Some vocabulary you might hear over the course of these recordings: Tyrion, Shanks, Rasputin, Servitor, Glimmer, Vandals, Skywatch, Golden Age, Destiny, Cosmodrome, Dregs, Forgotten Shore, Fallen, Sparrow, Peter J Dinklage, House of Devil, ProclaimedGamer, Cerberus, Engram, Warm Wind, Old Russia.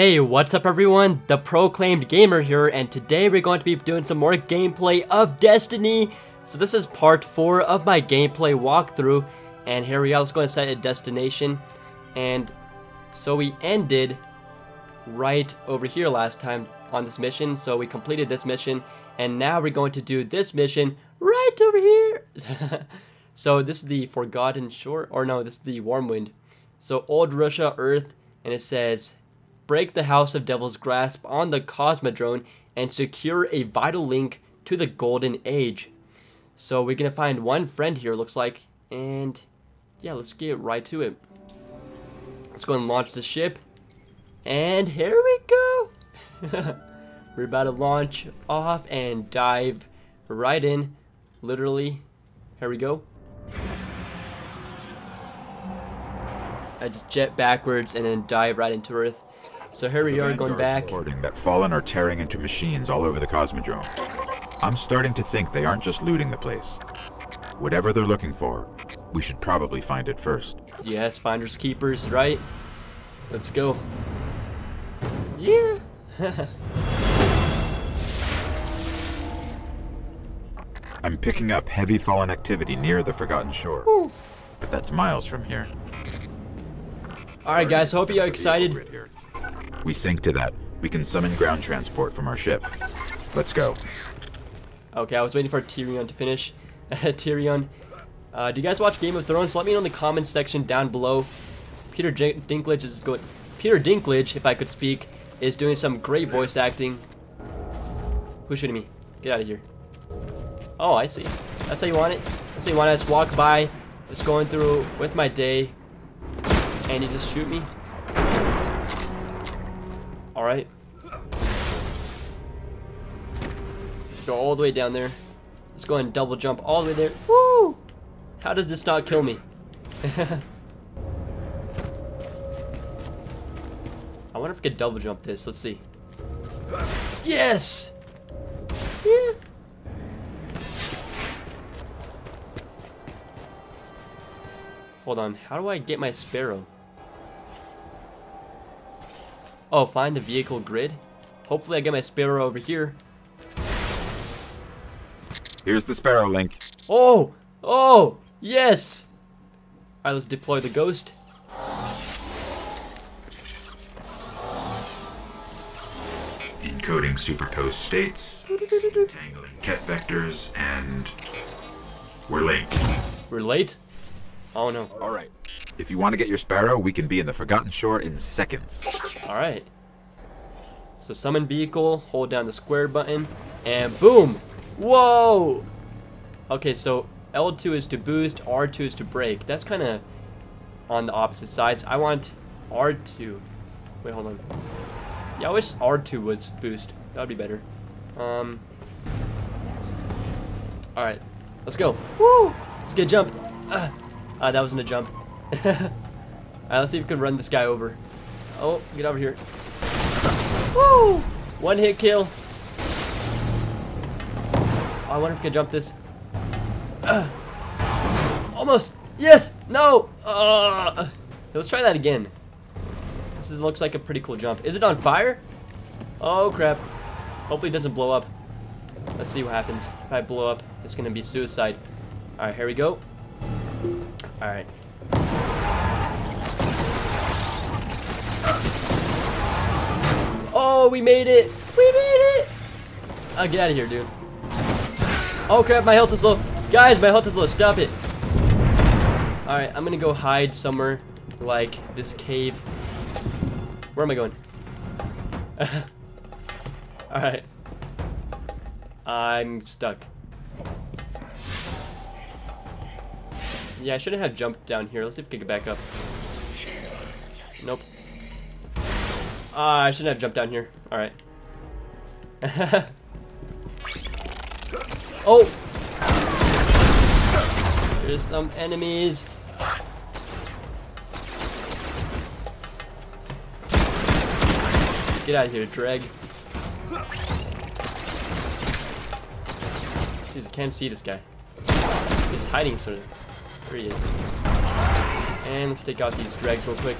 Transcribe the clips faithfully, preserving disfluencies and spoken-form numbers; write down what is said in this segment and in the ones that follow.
Hey, what's up everyone? The Proclaimed Gamer here, and today we're going to be doing some more gameplay of Destiny. So this is part four of my gameplay walkthrough, and here we are. Let's go and set a destination. And so we ended right over here last time on this mission, so we completed this mission, and now we're going to do this mission right over here. So this is the Forgotten Shore, or no, this is the Warm Wind. So Old Russia, Earth, and it says, break the House of Devil's grasp on the Cosmodrome and secure a vital link to the Golden Age. So we're gonna find one friend here, looks like, and yeah, let's get right to it. Let's go and launch the ship, and here we go. We're about to launch off and dive right in, literally. Here we go. I just jet backwards and then dive right into Earth. So here we are, going back. Reporting that Fallen are tearing into machines all over the Cosmodrome. I'm starting to think they aren't just looting the place. Whatever they're looking for, we should probably find it first. Yes, finders keepers, right? Let's go. Yeah. I'm picking up heavy Fallen activity near the Forgotten Shore. Ooh. But that's miles from here. Alright guys, hope you're excited. We sync to that. We can summon ground transport from our ship. Let's go. Okay, I was waiting for Tyrion to finish. Tyrion, uh, do you guys watch Game of Thrones? Let me know in the comments section down below. Peter J Dinklage is good. Peter Dinklage, if I could speak, is doing some great voice acting. Who's shooting me? Get out of here. Oh, I see. That's how you want it. That's how you want it. I just walk by, just going through with my day, and you just shoot me. Alright. Go all the way down there. Let's go and double jump all the way there. Woo! How does this not kill me? I wonder if I could double jump this. Let's see. Yes! Yeah. Hold on. How do I get my Sparrow? Oh, find the vehicle grid. Hopefully I get my Sparrow over here. Here's the Sparrow link. Oh! Oh! Yes! Alright, let's deploy the Ghost. Encoding superposed states, tangling ket vectors, and we're late. We're late? Oh no. Alright. If you want to get your Sparrow, we can be in the Forgotten Shore in seconds. Alright. So summon vehicle, hold down the square button, and boom! Whoa! Okay, so L two is to boost, R two is to brake. That's kind of on the opposite sides. I want R two. Wait, hold on. Yeah, I wish R two was boost. That would be better. Um. Alright, let's go. Woo! Let's get a jump. Ah, uh, that wasn't a jump. Alright, let's see if we can run this guy over. Oh, get over here. Woo! One hit kill. Oh, I wonder if I can jump this. Uh, almost. Yes. No. Uh, let's try that again. This is, looks like a pretty cool jump. Is it on fire? Oh crap. Hopefully it doesn't blow up. Let's see what happens. If I blow up, it's gonna be suicide. All right, here we go. All right. Oh, we made it. We made it. Oh, get out of here, dude. Oh crap, my health is low. Guys, my health is low. Stop it. Alright, I'm gonna go hide somewhere like this cave. Where am I going? Alright. I'm stuck. Yeah, I shouldn't have jumped down here. Let's see if we can get back up. Nope. Ah, uh, I shouldn't have jumped down here. Alright. Oh! There's some enemies. Get out of here, Dreg. Jeez, I can't see this guy. He's hiding sort of. There he is. And let's take out these Dregs real quick.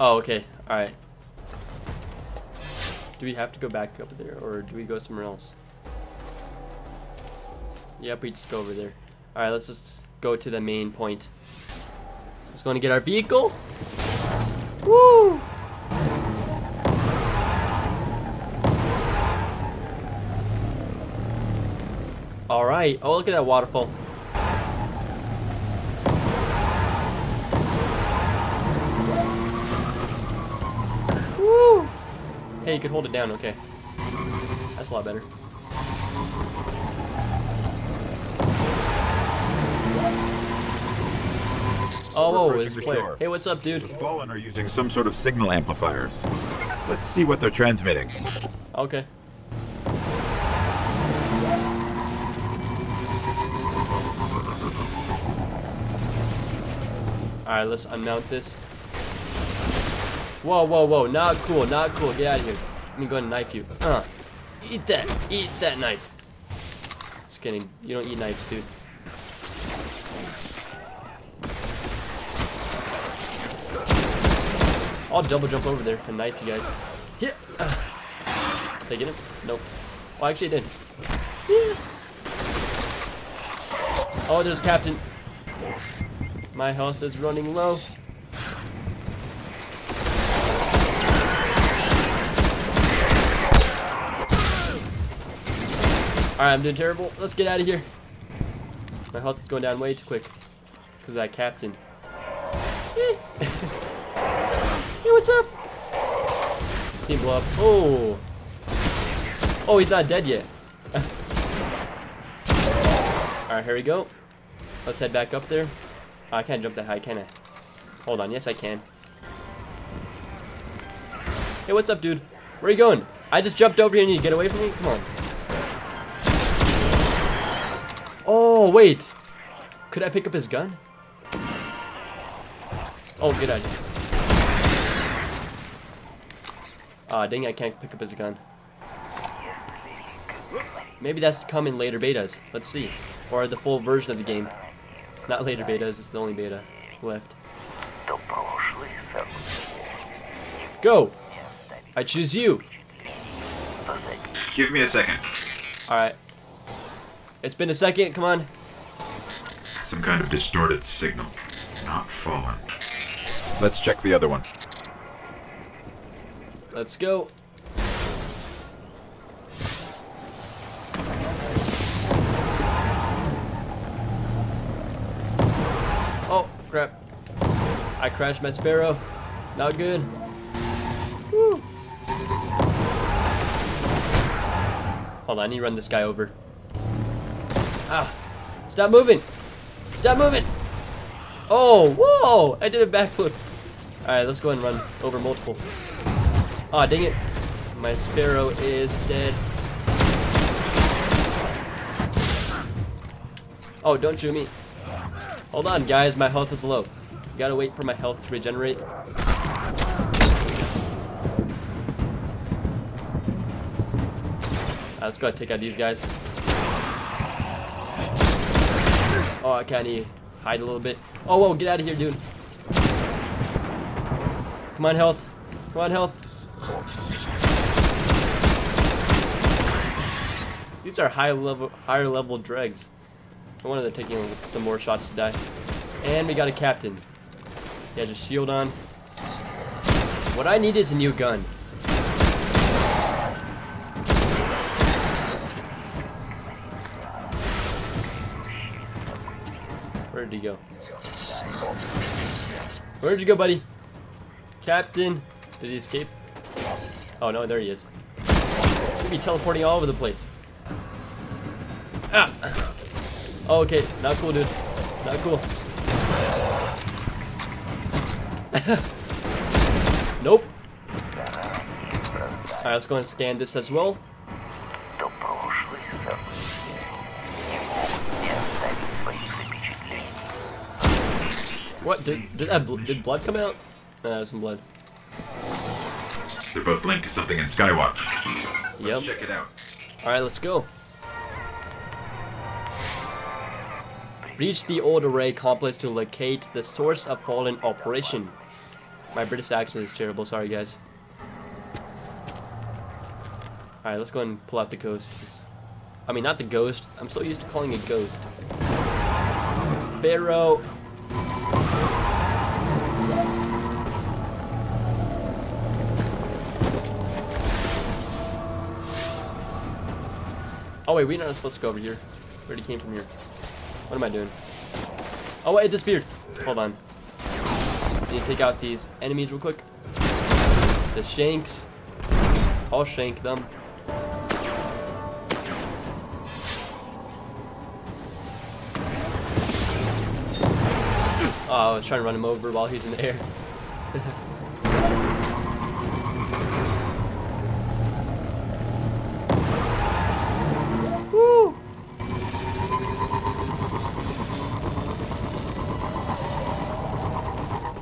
Oh, okay. Alright. Do we have to go back up there, or do we go somewhere else? Yep, we just go over there. Alright, let's just go to the main point. Let's go and get our vehicle. Woo! Alright. Oh, look at that waterfall. Woo! Hey, you can hold it down. Okay. That's a lot better. Oh, whoa, there's a player. Hey, what's up, dude? The Fallen are using some sort of signal amplifiers. Let's see what they're transmitting. Okay. Alright, let's unmount this. Whoa, whoa, whoa. Not cool, not cool. Get out of here. Let me go ahead and knife you. Uh, eat that. Eat that knife. Just kidding. You don't eat knives, dude. I'll double jump over there and knife you guys. Yeah. Did I get him? Nope. Oh, actually I did. Yeah. Oh, there's Captain. My health is running low. Alright, I'm doing terrible. Let's get out of here. My health is going down way too quick. Because of that Captain. Yeah. Hey, what's up? See him blow up. Oh. Oh, he's not dead yet. Alright, here we go. Let's head back up there. Oh, I can't jump that high, can I? Hold on. Yes, I can. Hey, what's up, dude? Where are you going? I just jumped over here and you get away from me? Come on. Oh, wait. Could I pick up his gun? Oh, good idea. Ah, uh, dang, I can't pick up his gun. Maybe that's to come in later betas. Let's see. Or the full version of the game. Not later betas, it's the only beta left. Go! I choose you! Give me a second. Alright. It's been a second, come on. Some kind of distorted signal. Not Fallen. Let's check the other one. Let's go. Oh, crap. I crashed my Sparrow. Not good. Woo. Hold on, I need to run this guy over. Ah. Stop moving. Stop moving. Oh, whoa. I did a backflip. All right, let's go ahead and run over multiple. Aw, oh, dang it. My Sparrow is dead. Oh, don't shoot me. Hold on, guys. My health is low. Gotta wait for my health to regenerate. Right, let's go take out these guys. Oh, I kinda hide a little bit. Oh, whoa, get out of here, dude. Come on, health. Come on, health. These are high level, higher level dregs. I wonder they're taking some more shots to die. And we got a Captain. Yeah, just shield on. What I need is a new gun. Where did he go? Where did you go, buddy? Captain. Did he escape? Oh no, there he is. He'll be teleporting all over the place. Ah! Oh, okay, not cool, dude. Not cool. Nope. Alright, let's go and scan this as well. What? Did, did, that bl did blood come out? No, that was some blood. They're both linked to something in Skywatch. Yep. Let's check it out. Alright, let's go. Reach the old array complex to locate the source of Fallen operation. My British accent is terrible, sorry guys. Alright, let's go ahead and pull out the ghost. I mean, not the ghost. I'm so used to calling it ghost. Sparrow! Oh wait, we're not supposed to go over here. We already came from here. What am I doing? Oh wait, it disappeared. Hold on. I need to take out these enemies real quick. The Shanks. I'll shank them. Oh, I was trying to run him over while he's in the air.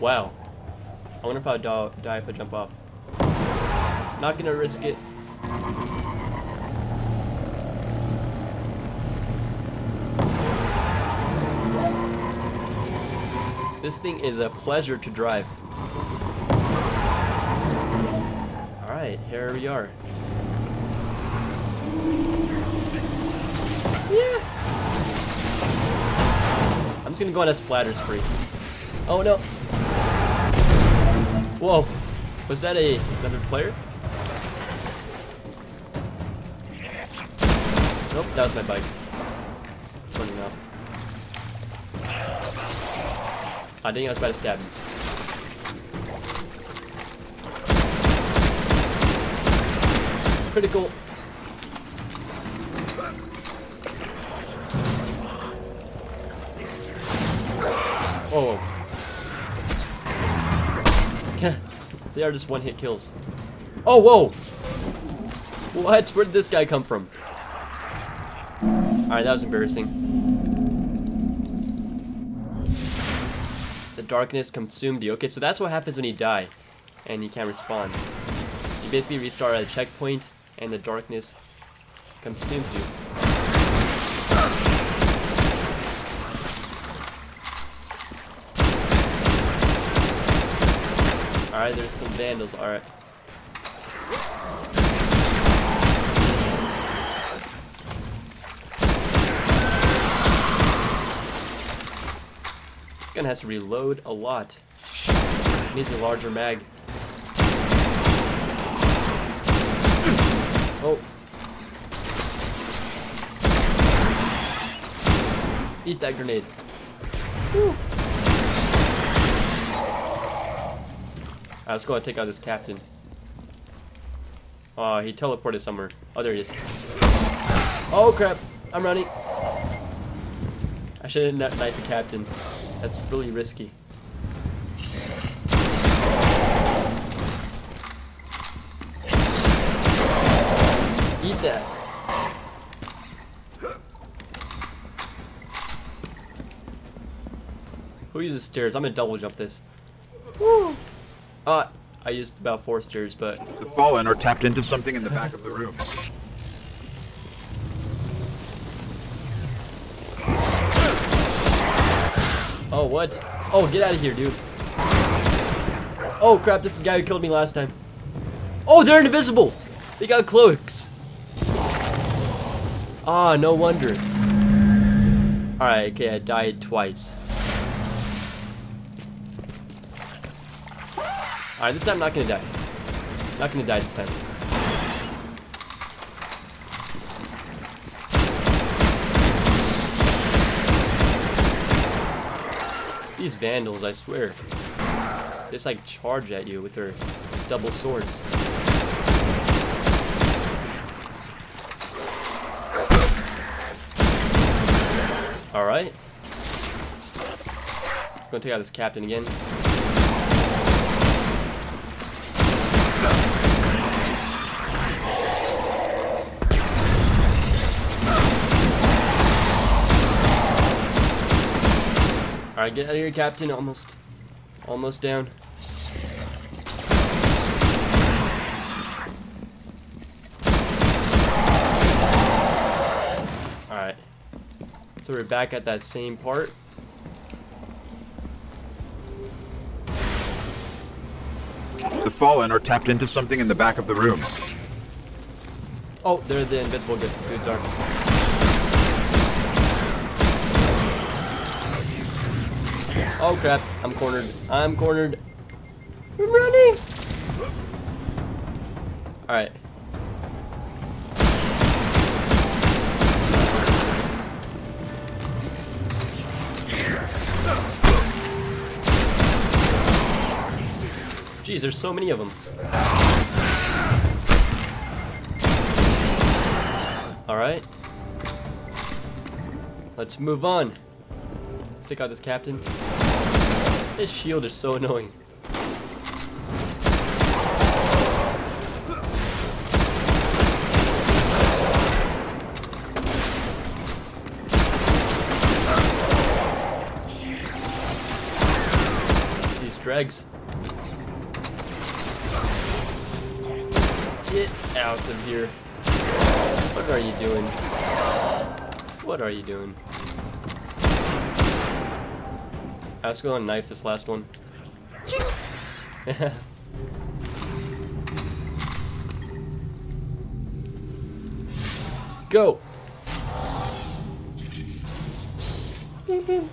Wow. I wonder if I'll die if I jump off. Not gonna risk it. This thing is a pleasure to drive. Alright, here we are. Yeah. I'm just gonna go on a splatter spree. Oh no. Whoa, was that a, another player? Nope, that was my bike. Running up. I think I was about to stab him. Critical. Oh. They are just one-hit kills. Oh, whoa! What? Where did this guy come from? Alright, that was embarrassing. The darkness consumed you. Okay, so that's what happens when you die and you can't respawn. You basically restart at a checkpoint and the darkness consumes you. Alright, there's some vandals, alright. Gonna have to reload a lot. Needs a larger mag. Oh. Eat that grenade. Whew. Right, let's go and take out this captain. Oh, he teleported somewhere. Oh, there he is. Oh crap! I'm running. I shouldn't knife the captain. That's really risky. Eat that. Who uses stairs? I'm gonna double jump this. Woo! Uh, I used about four stairs, but... The Fallen are tapped into something in the back of the room. Oh, what? Oh, get out of here, dude. Oh, crap, this is the guy who killed me last time. Oh, they're invisible! They got cloaks. Ah, no wonder. Alright, okay, I died twice. Alright, this time I'm not gonna die. Not gonna die this time. These vandals, I swear. They just like charge at you with their double swords. Alright. Gonna take out this captain again. Alright, get out of here, Captain. Almost, almost down. Alright. So we're back at that same part. The Fallen are tapped into something in the back of the room. Oh, they're the invincible good dudes are. Oh crap, I'm cornered. I'm cornered. I'm running! Alright. Jeez, there's so many of them. Alright. Let's move on. Let's take out this captain. His shield is so annoying. These dregs. Get out of here. What are you doing? What are you doing? I was going to knife this last one. Go! The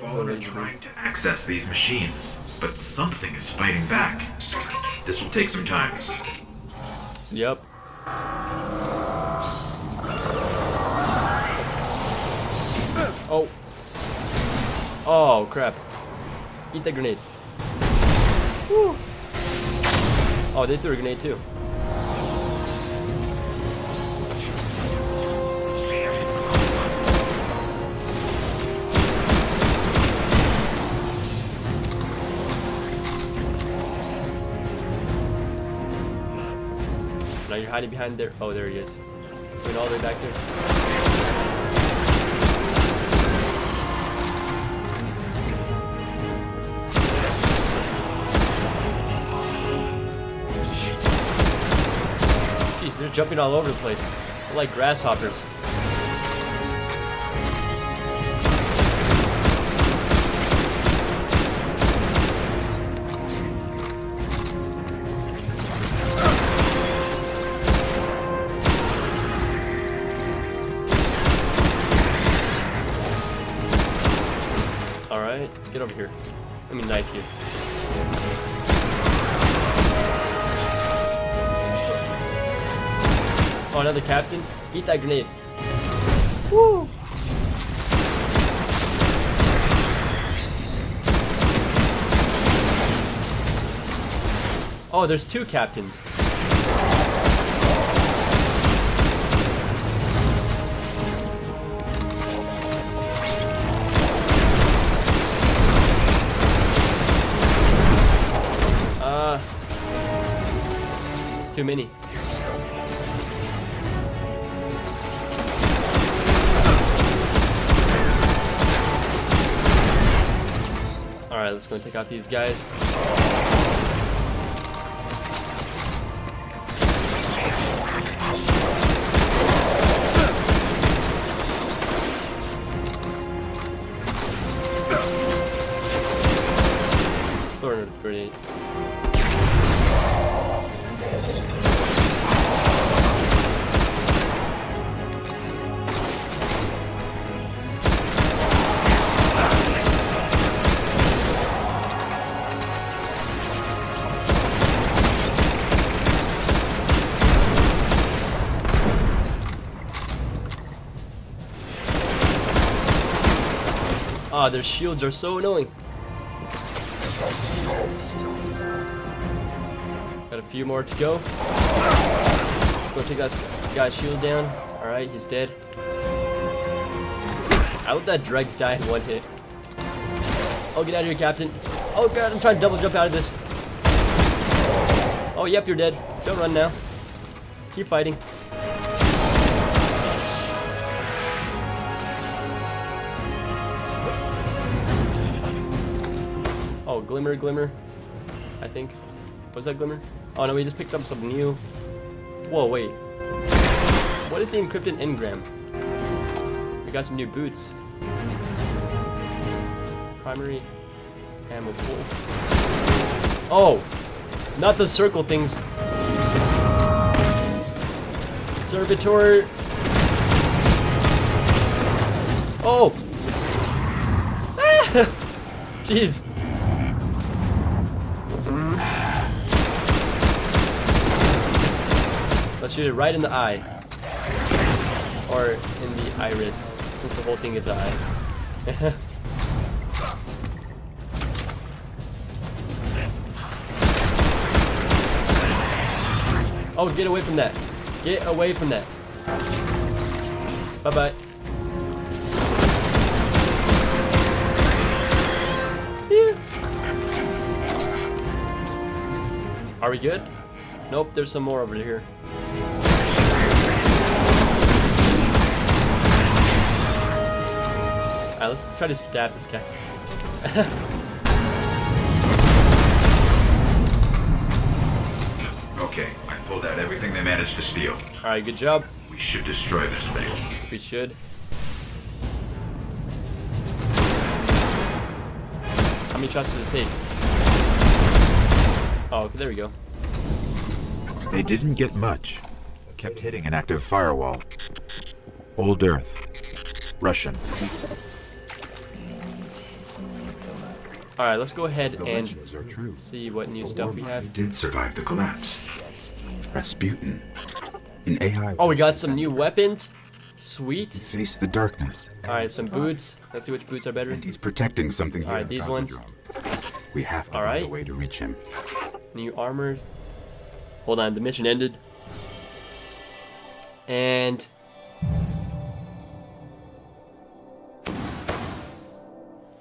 Fallen are trying to access these machines, but something is fighting back. This will take some time. Yep. Oh. Oh, crap. Eat that grenade. Woo. Oh, they threw a grenade too. Now you're hiding behind there. Oh, there he is. Went all the way back there. They're jumping all over the place. They're like grasshoppers. Alright, get over here. Let me knife you. Oh, another captain. Eat that grenade. Woo! Oh, there's two captains. Uh, it's too many. Alright, let's go and take out these guys. Throw a grenade. Ah, their shields are so annoying. Got a few more to go. Go take that guy's shield down. Alright, he's dead. I hope that Dregs die in one hit. Oh, get out of here, Captain. Oh god, I'm trying to double jump out of this. Oh, yep, you're dead. Don't run now. Keep fighting. Oh, Glimmer, Glimmer, I think. Was that Glimmer? Oh no, we just picked up some new... Whoa, wait. What is the encrypted Engram? We got some new boots. Primary ammo pool. Oh! Not the circle things. Servitor. Oh! Ah! Jeez. Let's shoot it right in the eye. Or in the iris, since the whole thing is an eye. Oh, get away from that. Get away from that. Bye-bye. Yeah. Are we good? Nope, there's some more over here. Alright, let's try to stab this guy. Pulled out everything they managed to steal. All right, good job. We should destroy this thing. We should. How many shots does it take? Oh, there we go. They didn't get much. Kept hitting an active firewall. Old Earth. Russian. All right, let's go ahead the and see what new stuff we have. Did survive the collapse. Rasputin, an A I. Oh, we got some new weapons. Sweet. We face the darkness. All right, some boots. Let's see which boots are better. And he's protecting something here. All right, these ones. We have to find a way to reach him. New armor. Hold on, the mission ended. And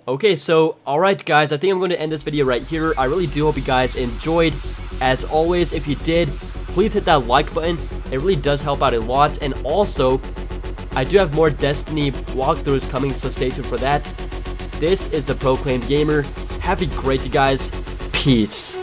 okay, so all right, guys. I think I'm going to end this video right here. I really do hope you guys enjoyed. As always, if you did, please hit that like button. It really does help out a lot. And also, I do have more Destiny walkthroughs coming, so stay tuned for that. This is the Proclaimed Gamer. Have a great day, guys. Peace.